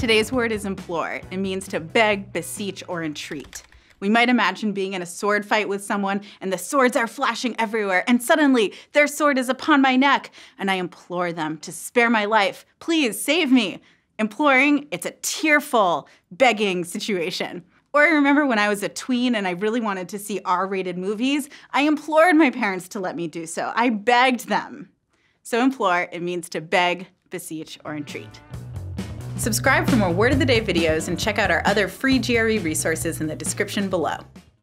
Today's word is implore. It means to beg, beseech, or entreat. We might imagine being in a sword fight with someone and the swords are flashing everywhere and suddenly their sword is upon my neck and I implore them to spare my life. Please save me. Imploring, it's a tearful, begging situation. Or I remember when I was a tween and I really wanted to see R-rated movies, I implored my parents to let me do so. I begged them. So implore, it means to beg, beseech, or entreat. Subscribe for more Word of the Day videos and check out our other free GRE resources in the description below.